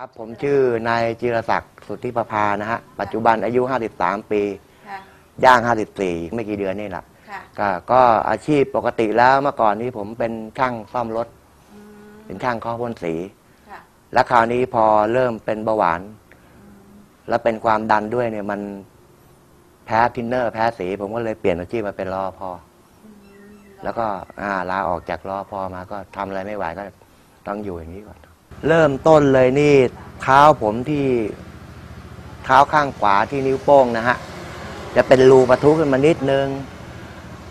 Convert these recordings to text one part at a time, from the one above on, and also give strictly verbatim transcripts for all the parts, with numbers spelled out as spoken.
ครับผมชื่อนายจิรศักดิ์สุทธิประภานะฮะปัจจุบันอายุห้าสิบสามปีย่างห้าสิบสี่อีกไม่กี่เดือนนี่แหละก็อาชีพปกติแล้วเมื่อก่อนนี้ผมเป็นช่างซ่อมรถเป็นช่างเคาะพ่นสีแล้วคราวนี้พอเริ่มเป็นเบาหวานแล้วเป็นความดันด้วยเนี่ยมันแพ้ทินเนอร์แพ้สีผมก็เลยเปลี่ยนอาชีพมาเป็นรอพอแล้วก็ลาออกจากรอพอมาก็ทำอะไรไม่ไหวก็ต้องอยู่อย่างนี้ก่อนเริ่มต้นเลยนี่เท้าผมที่เท้าข้างขวาที่นิ้วโป้งนะฮะจะเป็นรูปะทุขึ้นมานิดนึง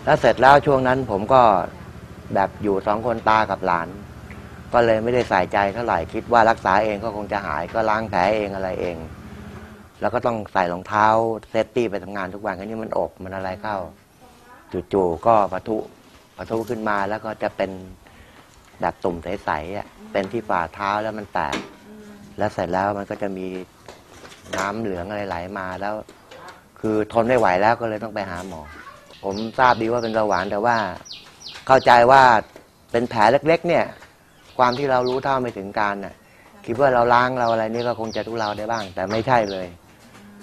แล้วเสร็จแล้วช่วงนั้นผมก็แบบอยู่สองคนตากับหลานก็เลยไม่ได้ใส่ใจเท่าไหร่คิดว่ารักษาเองก็คงจะหายก็ล้างแผลเองอะไรเองแล้วก็ต้องใส่รองเท้าเซฟตี้ไปทำงานทุกวันแค่นี้มันอบมันอะไรเข้าจู่ๆก็ปะทุปะทุขึ้นมาแล้วก็จะเป็นแบบตุ่มใสๆอ่ะเป็นที่ฝ่าเท้าแล้วมันแตกแล้วเสร็จแล้วมันก็จะมีน้ำเหลืองอะไรไหลมาแล้วคือทนไม่ไหวแล้วก็เลยต้องไปหาหมอผมทราบดีว่าเป็นเบาหวานแต่ว่าเข้าใจว่าเป็นแผลเล็กๆเนี่ยความที่เรารู้เท่าไม่ถึงการน่ะคิดว่าเราล้างเราอะไรนี่ก็คงจะทุเลาได้บ้างแต่ไม่ใช่เลย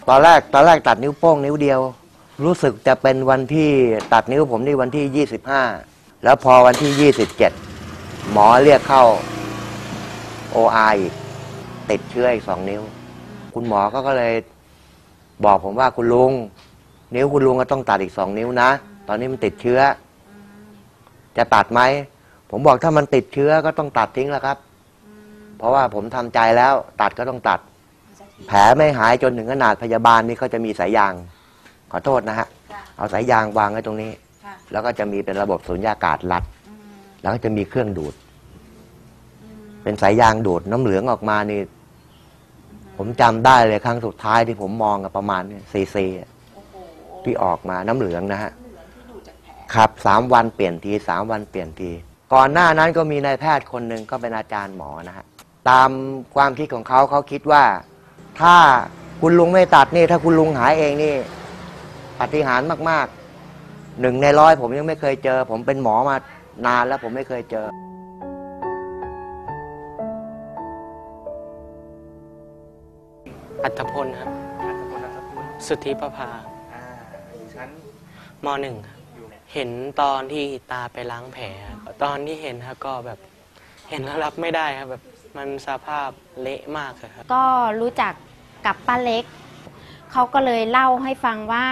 ตอนแรกตอนแรกตัดนิ้วโป้งนิ้วเดียวรู้สึกจะเป็นวันที่ตัดนิ้วผมนี่วันที่ยี่สิบห้าแล้วพอวันที่ยี่สิบเจ็ดหมอเรียกเข้า โอ อาร์ อีกติดเชื้ออีกสองนิ้วคุณหมอก็ก็เลยบอกผมว่าคุณลุงนิ้วคุณลุงก็ต้องตัดอีกสองนิ้วนะตอนนี้มันติดเชื้อจะตัดไหมผมบอกถ้ามันติดเชื้อก็ต้องตัดทิ้งแล้วครับเพราะว่าผมทำใจแล้วตัดก็ต้องตัดแผลไม่หายจนถึงขนาดพยาบาลนี่เขาจะมีสายยางขอโทษนะฮะเอาสายยางวางไว้ตรงนี้แล้วก็จะมีเป็นระบบสูญญากาศรัดแล้วก็จะมีเครื่องดูดเป็นสายยางดูดน้ำเหลืองออกมานี่ผมจำได้เลยครั้งสุดท้ายที่ผมมองประมาณซีซีที่ออกมาน้ำเหลืองนะฮะครับสามวันเปลี่ยนทีสามวันเปลี่ยนทีก่อนหน้านั้นก็มีนายแพทย์คนหนึ่งก็เป็นอาจารย์หมอนะฮะตามความคิดของเขาเขาคิดว่าถ้าคุณลุงไม่ตัดนี่ถ้าคุณลุงหายเองนี่ปาฏิหาริย์มากๆหนึ่งในร้อยผมยังไม่เคยเจอผมเป็นหมอมานานแล้วผมไม่เคยเจออัตพลครับอัตพลนะครับสุทธิประภาอยู่ชั้นม.หนึ่งครับเห็นตอนที่ตาไปล้างแผลตอนที่เห็นครับก็แบบเห็นแล้วรับไม่ได้ครับแบบมันสภาพเละมากครับก็รู้จักกับป้าเล็กเขาก็เลยเล่าให้ฟังว่า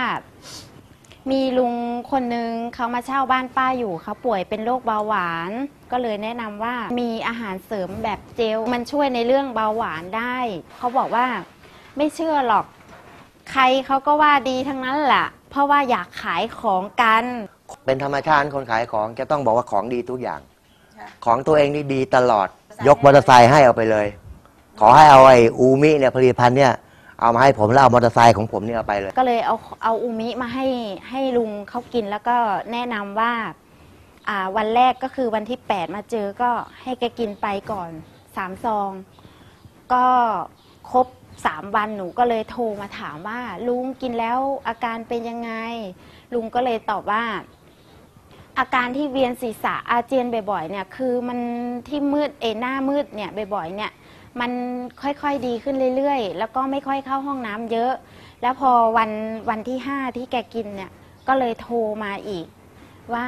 มีลุงคนนึงเขามาเช่าบ้านป้าอยู่เขาป่วยเป็นโรคเบาหวานก็เลยแนะนำว่ามีอาหารเสริมแบบเจลมันช่วยในเรื่องเบาหวานได้เขาบอกว่าไม่เชื่อหรอกใครเขาก็ว่าดีทั้งนั้นแหละเพราะว่าอยากขายของกันเป็นธรรมชาติคนขายของจะต้องบอกว่าของดีทุกอย่างของตัวเองนี่ดีตลอดยกมอเตอร์ไซค์ให้เอาไปเลยขอให้เอาไอ้อูมิเนี่ยผลิตภัณฑ์เนี่ยเอามาให้ผมแล้วเอามอเตอร์ไซค์ของผมนี่เอาไปเลยก็เลยเอาเอาอูมิมาให้ให้ลุงเขากินแล้วก็แนะนำว่าอ่าวันแรกก็คือวันที่แปดมาเจอก็ให้แกกินไปก่อนสามซองก็ครบสามวันหนูก็เลยโทรมาถามว่าลุงกินแล้วอาการเป็นยังไงลุงก็เลยตอบว่าอาการที่เวียนศีรษะอาเจียนบ่อยๆเนี่ยคือมันที่มืดเอหน้ามืดเนี่ยบ่อยๆเนี่ยมันค่อยๆดีขึ้นเรื่อยๆแล้วก็ไม่ค่อยเข้าห้องน้ำเยอะแล้วพอวันวันที่ห้าที่แกกินเนี่ยก็เลยโทรมาอีกว่า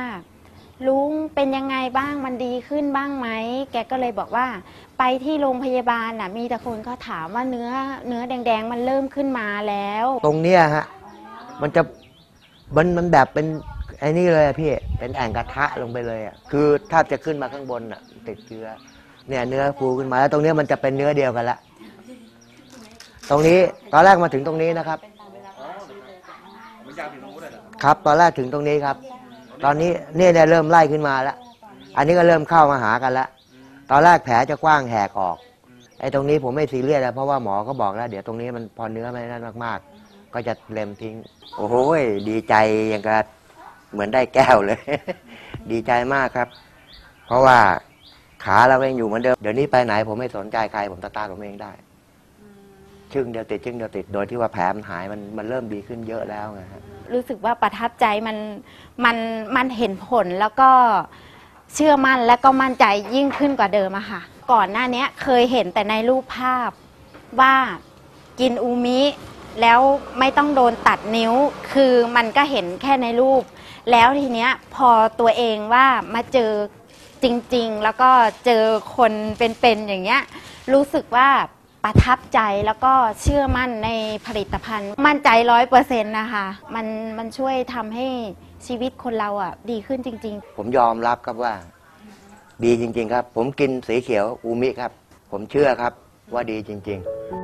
ลุงเป็นยังไงบ้างมันดีขึ้นบ้างไหมแกก็เลยบอกว่าไปที่โรงพยาบาลน่ะมีแต่คนเขาถามว่าเนื้อเนื้อแดงๆมันเริ่มขึ้นมาแล้วตรงเนี้ยฮะมันจะมันมันแบบเป็นไอ้นี่เลยพี่เป็นแอ่งกระทะลงไปเลยอ่ะคือถ้าจะขึ้นมาข้างบนอ่ะติดเชื้อเนี่ยเนื้อฟูขึ้นมาแล้วตรงนี้มันจะเป็นเนื้อเดียวกันละตรงนี้ตอนแรกมาถึงตรงนี้นะครับครับตอนแรกถึงตรงนี้ครับตอนนี้เนี่ยเริ่มไล่ขึ้นมาแล้วอันนี้ก็เริ่มเข้ามาหากันแล้วตอนแรกแผลจะกว้างแหกออกไอ้ตรงนี้ผมไม่ซีเรียสแล้วเพราะว่าหมอก็บอกแล้วเดี๋ยวตรงนี้มันพอเนื้อไม่นั่นมากๆก็จะเล็มทิ้งโอ้โหดีใจอย่างกับเหมือนได้แก้วเลยดีใจมากครับเพราะว่าขาเราเองอยู่เหมือนเดิมเดี๋ยวนี้ไปไหนผมไม่สนใจใครผมตาตาผมเองได้ชึ่งเดียวติดชึ่งเดียวติดโดยที่ว่าแผลมันหายมันมันเริ่มดีขึ้นเยอะแล้วไงฮะรู้สึกว่าประทับใจมันมันมันเห็นผลแล้วก็เชื่อมั่นและก็มั่นใจยิ่งขึ้นกว่าเดิมอะค่ะก่อนหน้านี้เคยเห็นแต่ในรูปภาพ ว่ากินอูมิแล้วไม่ต้องโดนตัดนิ้วคือมันก็เห็นแค่ในรูปแล้วทีเนี้ยพอตัวเองว่ามาเจอจริงๆแล้วก็เจอคนเป็นๆอย่างเงี้ยรู้สึกว่าประทับใจแล้วก็เชื่อมั่นในผลิตภัณฑ์มั่นใจร้อยเปอร์เซ็นต์นะคะมันมันช่วยทำให้ชีวิตคนเราอ่ะดีขึ้นจริงๆผมยอมรับครับว่าดีจริงๆครับผมกินสีเขียวอูมิครับผมเชื่อครับว่าดีจริงๆ